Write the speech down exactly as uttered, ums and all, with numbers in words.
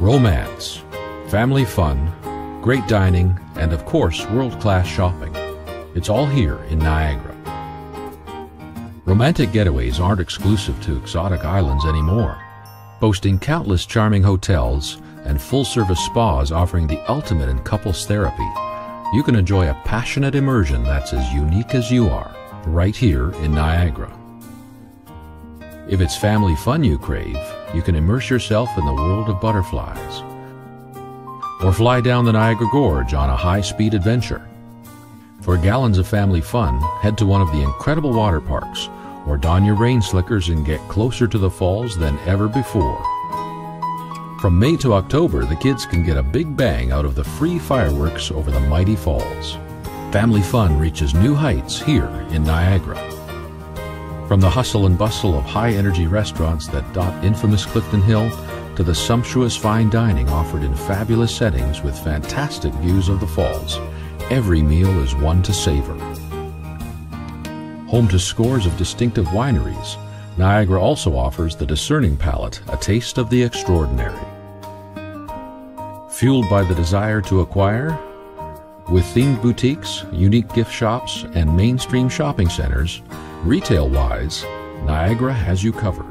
romance, family fun, great dining, and of course, world-class shopping. It's all here in Niagara. Romantic getaways aren't exclusive to exotic islands anymore, boasting countless charming hotels and full-service spas offering the ultimate in couples therapy. You can enjoy a passionate immersion that's as unique as you are, right here in Niagara. If it's family fun you crave, you can immerse yourself in the world of butterflies, or fly down the Niagara Gorge on a high-speed adventure. For gallons of family fun, head to one of the incredible water parks, or don your rain slickers and get closer to the falls than ever before. From May to October, the kids can get a big bang out of the free fireworks over the mighty falls. Family fun reaches new heights here in Niagara. From the hustle and bustle of high-energy restaurants that dot infamous Clifton Hill, to the sumptuous fine dining offered in fabulous settings with fantastic views of the falls, every meal is one to savor. Home to scores of distinctive wineries, Niagara also offers the discerning palate a taste of the extraordinary. Fueled by the desire to acquire, with themed boutiques, unique gift shops, and mainstream shopping centers, retail-wise, Niagara has you covered.